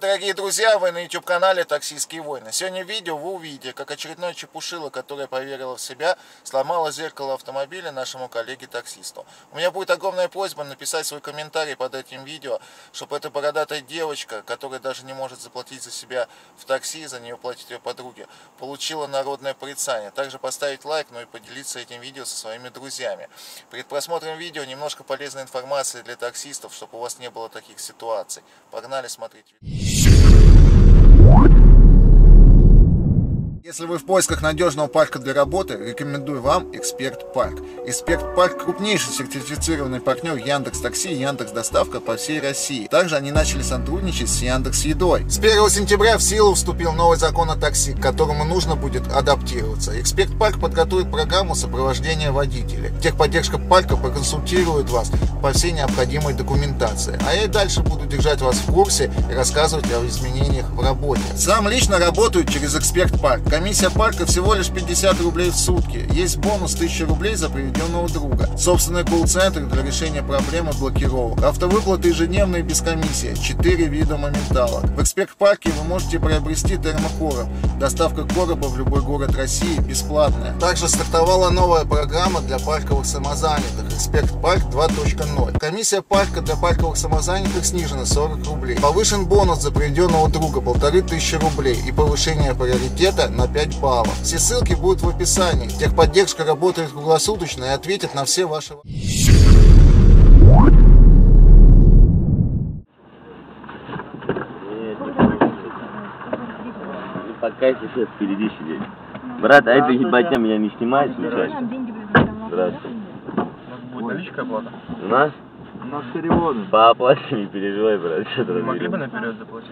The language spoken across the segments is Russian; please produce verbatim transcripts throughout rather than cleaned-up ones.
Привет, дорогие друзья! Вы на YouTube-канале «Таксистские войны». Сегодня в видео вы увидите, как очередное чепушило, которое поверило в себя, сломало зеркало автомобиля нашему коллеге-таксисту. У меня будет огромная просьба написать свой комментарий под этим видео, чтобы эта бородатая девочка, которая даже не может заплатить за себя в такси, за нее платить ее подруги, получила народное порицание. Также поставить лайк, ну и поделиться этим видео со своими друзьями. Перед просмотром видео немножко полезной информации для таксистов, чтобы у вас не было таких ситуаций. Погнали смотреть. Если вы в поисках надежного парка для работы, рекомендую вам Эксперт Парк. Эксперт Парк — крупнейший сертифицированный партнер Яндекс.Такси и Яндекс.Доставка по всей России. Также они начали сотрудничать с Яндекс Едой. С первого сентября в силу вступил новый закон о такси, к которому нужно будет адаптироваться. Эксперт Парк подготовит программу сопровождения водителей. Техподдержка парка проконсультирует вас по всей необходимой документации. А я и дальше буду держать вас в курсе и рассказывать о изменениях в работе. Сам лично работаю через Эксперт Парк. Комиссия парка всего лишь пятьдесят рублей в сутки. Есть бонус тысяча рублей за приведенного друга. Собственный колл-центр для решения проблемы блокировок. Автовыплаты ежедневные без комиссии. четыре вида моменталок. В Эксперт Парке вы можете приобрести термокороб. Доставка короба в любой город России бесплатная. Также стартовала новая программа для парковых самозанятых. Эксперт Парк два точка ноль. Комиссия парка для парковых самозанятых снижена сорок рублей. Повышен бонус за приведенного друга полторы тысячи рублей и повышение приоритета на пять баллов. Все ссылки будут в описании. Техподдержка работает круглосуточно и ответит на все ваши вопросы. Пока сейчас впереди сидеть. Брат, а это ебать меня не снимает случайно? Здравствуйте. У нас наличка оплата? У нас? У нас переводы. По оплате не переживай, брат. Вы могли бы наперед заплатить?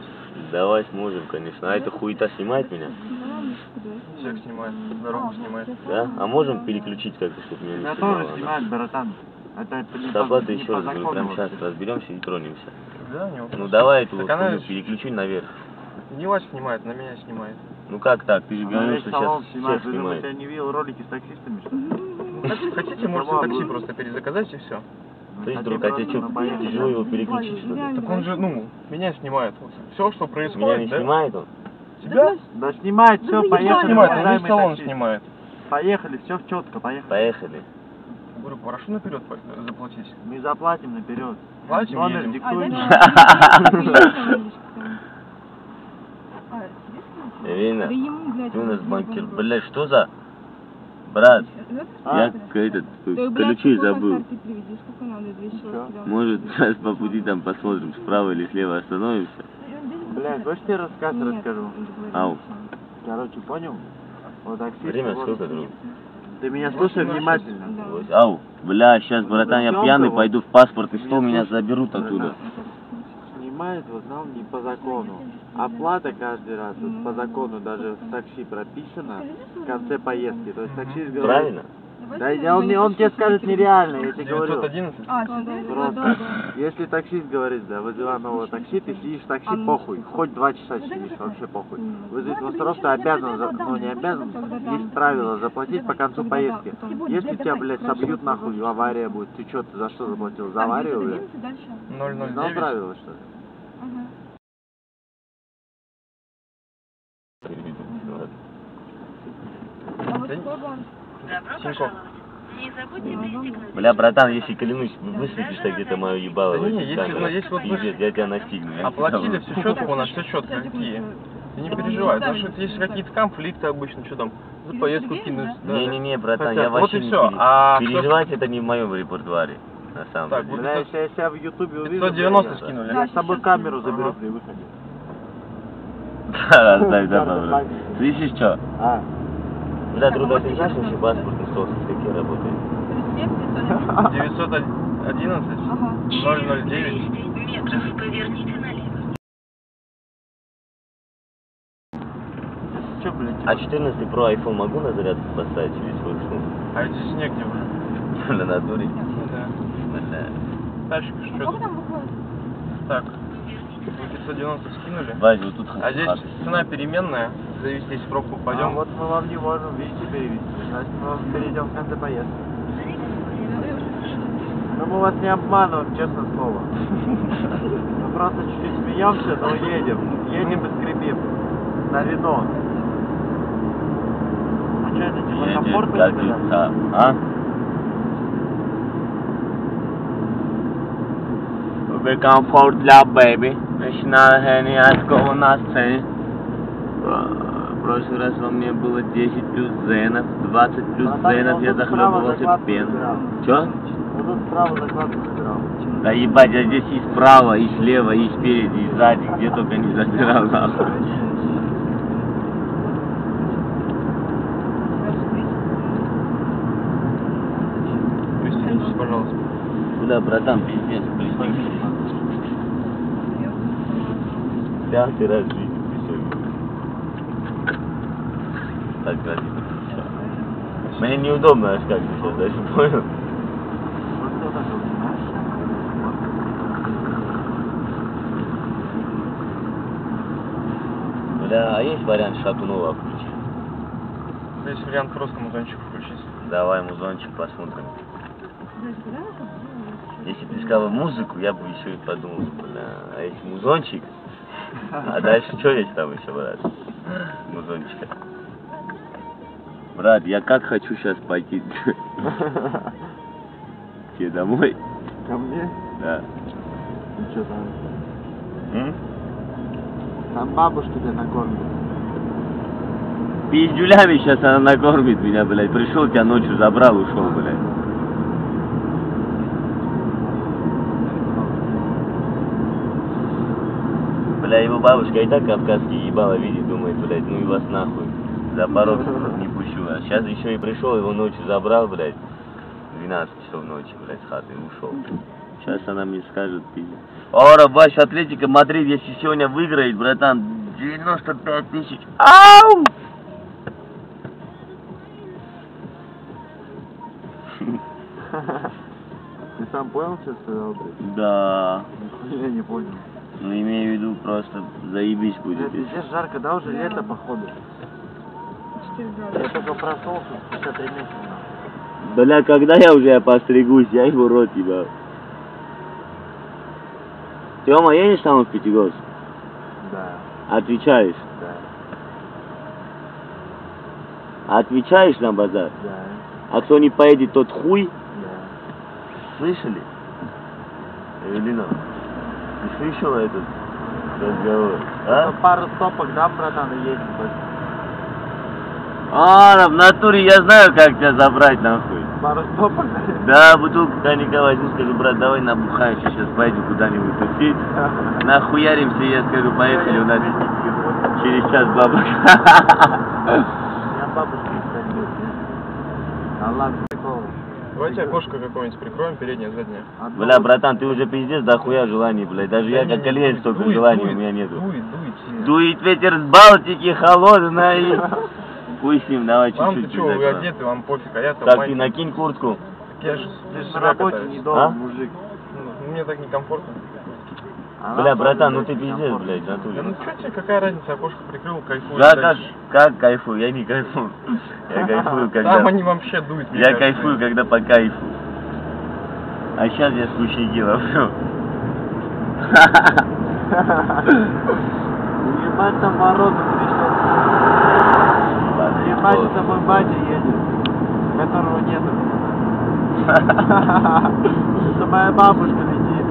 Давай сможем, конечно. А это хуета снимает меня? Всех снимает, дорогу снимает. Да? А можем переключить как-то, чтобы меня не снимало? Я тоже снимаю, братан. С оплатой еще раз говорю, прямо сейчас разберемся и тронемся. Да, не вопрос. Ну давай эту переключи наверх. Не вас снимает, на меня снимает. Ну как так? Ты же говоришь, что сейчас всех снимает. Я не видел ролики с таксистами, что ли? Хотите, можете такси просто перезаказать и все. То есть, друг, а тебе что, тяжело его переключить, что ли? Так он же, ну, меня снимает. Все, что происходит, меня не снимает он? Тебя? Да снимает, все, поехали. Снимает, он салон снимает. Поехали, все четко, поехали. Поехали. Говорю, прошу наперед заплатить. Мы заплатим наперед. Платим, номер диктуем. Ирина, ты у нас банкир, блядь, что за? Брат, а? Я этот, да, ключи забыл. Может, сейчас по пути там посмотрим, справа или слева остановимся. Блядь, хочешь тебе рассказ Нет, расскажу? Ау. Короче, понял? Вот такси. Время сколько, друг? Ты меня слушай внимательно. Да. Ау, бля, сейчас, братан, я пьяный, пойду в паспортный стол, меня заберут оттуда. Снимает в основном не по закону. Оплата каждый раз, вот, по закону даже в такси прописано в конце поездки. То есть таксист говорит... Правильно? Да и он, он тебе скажет нереально, я тебе говорю. Просто. Если таксист говорит, да, вызывай нового такси, ты сидишь в такси, похуй. Хоть два часа сидишь, вообще похуй. Вызывать вас просто обязан, ну не обязан, есть правило заплатить по концу поездки. Если тебя, блядь, собьют нахуй, авария будет, ты что, за что заплатил? За аварию, блядь? Не знал правила, что ли? Синьков. Бля, братан, если клянусь, выследишь ты где-то мою ебало. Да не, если, если вот вы... я тебя настигну. Оплатили все четко, у нас все четко, какие. Ты не переживай, потому что есть какие-то конфликты обычно, что там, за поездку кинуть. Не-не-не, братан, я вообще не переживаю. Переживать это не в моем репертуаре, на самом деле. Так, бля, я себя в ютубе увидел. сто девяносто скинули. Я с тобой камеру заберу при выходе. Да, оставь, да, добро. Слышишь, что? А. Бля, труда, ты знаешь, вообще паспортный стол со всякие работает? девятьсот одиннадцать ноль ноль девять. Метров, поверните налево. А четырнадцать про iPhone могу на зарядку поставить через свой шум? А это здесь негде, бля. На натуре? Да. Тачка, что там выходит? Так. пятьсот девяносто скинули. Бази, вот тут а здесь цена переменная. Завестись в пробку, пойдем. А вот мы вам не можем, видите, перевести. Значит, мы вам перейдем в конце поездки. Но мы вас не обманываем, честное слово. просто чуть-чуть смеемся, но едем. Едем и скрипим. На видос. А что это, типа, комфортно, что ли? А? Вы комфорт для бэби. Начинала гениальского на сцене. В прошлый раз во мне было десять плюс зенов, двадцать плюс зенов, я захлебывался пеной. Чё? Вот тут справа закладку забирал. Да ебать, я здесь и справа, и слева, и спереди, и сзади, где только не забирал нахуй. Пристегнись, пожалуйста. Куда, братан, пиздец, пристегнись. Пятый раз видел, пристегнись. Так, ради, все. Мне неудобно аж как-то сейчас, даже понял. Да, а есть вариант Шатунова включить? Да, есть вариант просто музончик включить. Давай музончик посмотрим. Если бы ты сказала музыку, я бы еще и подумал. Да. А если музончик? А дальше что есть там еще, брат? Музончика. Брат, я как хочу сейчас пойти тебе домой. Ко мне? Да. Ну что там? М? Там бабушка тебя накормит. Пиздюлями сейчас она накормит меня, блядь. Пришел, тебя ночью забрал, ушел, блядь. Бля, его бабушка и так кавказский ебало видит, думает, блядь, ну и вас нахуй. За порог не пущу. А сейчас еще и пришел, его ночью забрал, блядь. двенадцать часов ночи, блядь, с хаты ушел. Сейчас она мне скажет, пиздец. Ора, бач, Атлетико Мадрид, если сегодня выиграет, братан, девяносто пять тысяч. Ау! Ты сам понял, что сказал, блядь? Да. Я не понял. Ну, имею в виду, просто заебись будет. Блядь, здесь жарко, да, уже лето, походу? Я только проснулся, пятьдесят три месяца. Бля, когда я уже я постригусь, я его рот ебал. Тёма, едешь там в Пятигорск? Да. Отвечаешь? Да. Отвечаешь на базар? Да. А кто не поедет, тот хуй? Да. Слышали? Эвелина, ты слышала этот разговор? А? Пару стопок, да, братан, и едем. А, в натуре я знаю, как тебя забрать, нахуй. Пару стопок? Да, бутылку коньяка возьму, скажу, брат, давай набухаешь, сейчас пойдем куда-нибудь тусить. Нахуяримся, я скажу, поехали, у нас через час бабушка. Я бабушка, кстати. А ладно, прикол. Давайте окошко какое-нибудь прикроем, переднее, заднее. Бля, братан, ты уже пиздец, да хуя желаний, блядь. Даже я как колец, столько желаний у меня нету. Дует, дует. Дует ветер с Балтики, холодный. Хуй с ним, давай чуть-чуть. Вам-то чё, вы одеты, вам пофиг, а я-то... Так, ты накинь куртку. Я же на работе не дома, мужик. Мне так некомфортно. Бля, братан, ну ты пиздец, блядь, натуре. Ну чё тебе, какая разница, окошко прикрыл, кайфую. Да, как, как кайфую, я не кайфую. Я кайфую, когда... Там они вообще дуют. Я кайфую, когда по кайфу. А сейчас я скучники ловлю. Ха-ха-ха. Ебать, там мороз пришёл. Ебать, с тобой батя едет, которого нету. Это моя бабушка летит.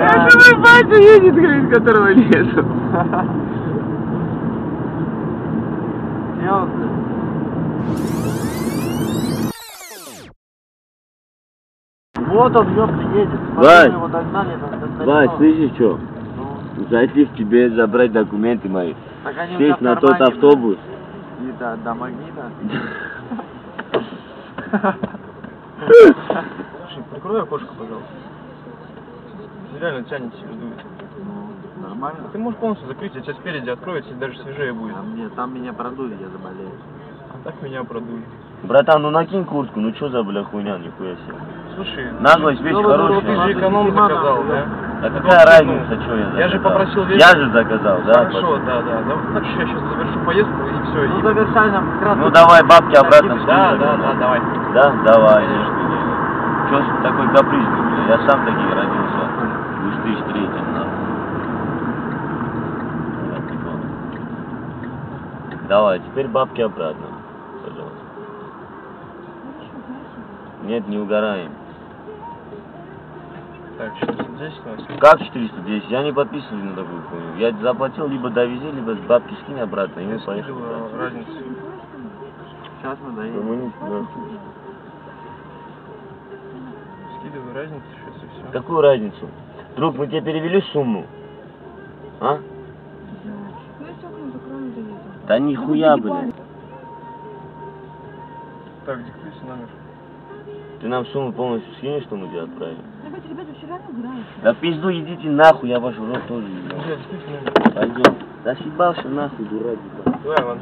Это мой батя едет, говорит, которого нету. Вот он, ёпта, едет. Смотри, его догнали, там, Вась, слышишь, что? Ну. Зайти в тебе забрать документы мои. Сесть на тот автобус. И до, до магнита. Слушай, прикрой окошко, пожалуйста. Реально тянет себе, дует. Ну, нормально. Ты можешь полностью закрыть, а тебя спереди откроется, и даже свежее будет. А мне, там меня продует, я заболею. А так меня продует. Братан, ну накинь куртку, ну что за бля хуйня, нихуя себе. Слушай, наглость вещь хорошая. Ты же эконом заказал, да? А какая разница, что я заказал? Я же попросил вещи. Я же заказал, да? Хорошо, да, да. Так что я сейчас завершу поездку и все. Ну завершай нам кратко. Ну давай бабки обратно. Да, да, да, давай. Да, давай. Что ж такой капризный, бля? Я сам таки родился в две тысячи третьем нахуй. Давай, теперь бабки обратно. Нет, не угораем. Так, четыреста десять? Как четыреста десять? Я не подписываюсь на такую хуйню. Я заплатил, либо довези, либо бабки скинь обратно. И мы поехали. Разница. Сейчас мы доедем. Да. Скидываю разницу сейчас и все. Какую разницу? Друг, мы тебе перевели сумму? А? Да нихуя, блин. Так, диктуйся номер. Ты нам сумму полностью скинешь, что мы тебе отправили? Давайте, ребята, вчера играли. Да пизду идите нахуй, я вашу рот тоже не знаю. Нет, пойдем. Да съебался нахуй, дурак. Давай, вон.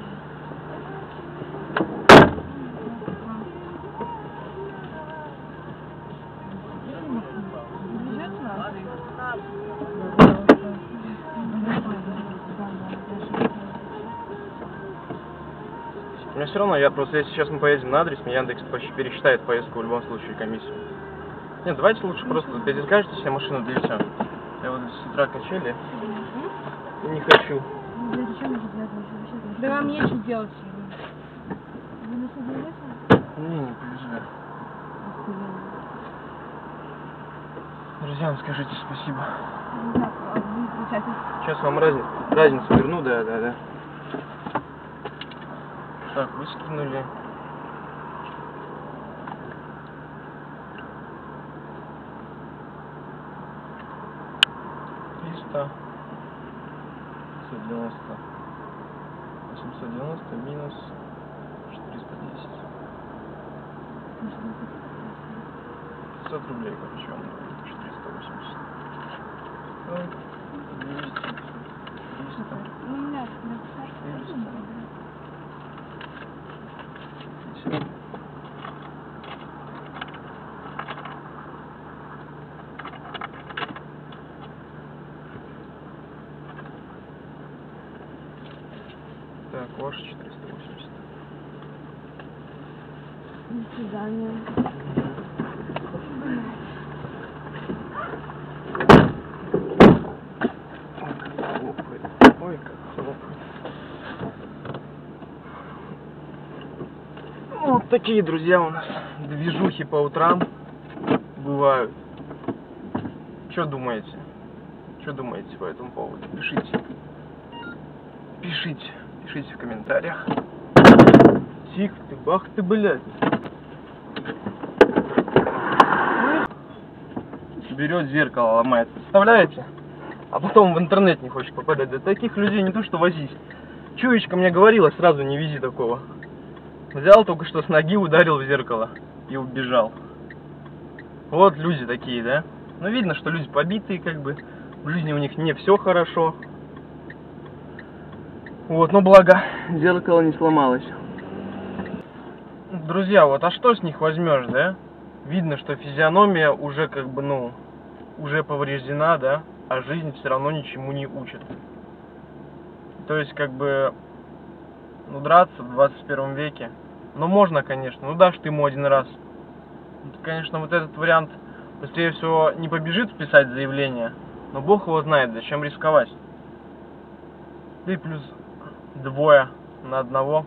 Мне все равно, я просто, если сейчас мы поедем на адрес, мне Яндекс пересчитает поездку в любом случае, комиссию. Нет, давайте лучше просто перезакажете себе машину для лица. Я вот с утра качели. Не хочу. Да вам нечего делать. Не, не повезло. Друзьям скажите спасибо. Сейчас вам разницу, разницу верну, да, да, да. Так, вы скинули. триста. семьсот девяносто. восемьсот девяносто минус четыреста десять. пятьсот рублей, короче, он четыреста восемьдесят. двести. триста. четыреста. Так, ваша четыреста восемьдесят. До свидания. Ой, как хлопает. Вот такие, друзья, у нас движухи по утрам бывают. Что думаете? Что думаете по этому поводу? Пишите. Пишите. Пишите в комментариях. Тих ты, бах ты, блядь. Берет зеркало, ломает. Представляете? А потом в интернет не хочет попадать. Да таких людей не то что возить. Чуечка мне говорила, сразу не вези такого. Взял только что с ноги, ударил в зеркало и убежал. Вот люди такие, да? Ну видно, что люди побитые, как бы. В жизни у них не все хорошо. Вот, но благо, зеркало не сломалось. Друзья, вот, а что с них возьмешь, да? Видно, что физиономия уже, как бы, ну, уже повреждена, да? А жизнь все равно ничему не учит. То есть, как бы, ну, драться в двадцать первом веке. Ну, можно, конечно, ну, дашь ты ему один раз. Конечно, вот этот вариант, быстрее всего, не побежит писать заявление. Но бог его знает, зачем рисковать. Да и плюс... Двое на одного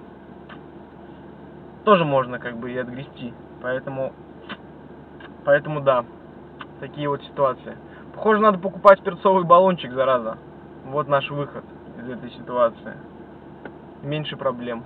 тоже можно, как бы, и отгрести. Поэтому, поэтому да, такие вот ситуации. Похоже, надо покупать перцовый баллончик, зараза. Вот наш выход из этой ситуации. Меньше проблем.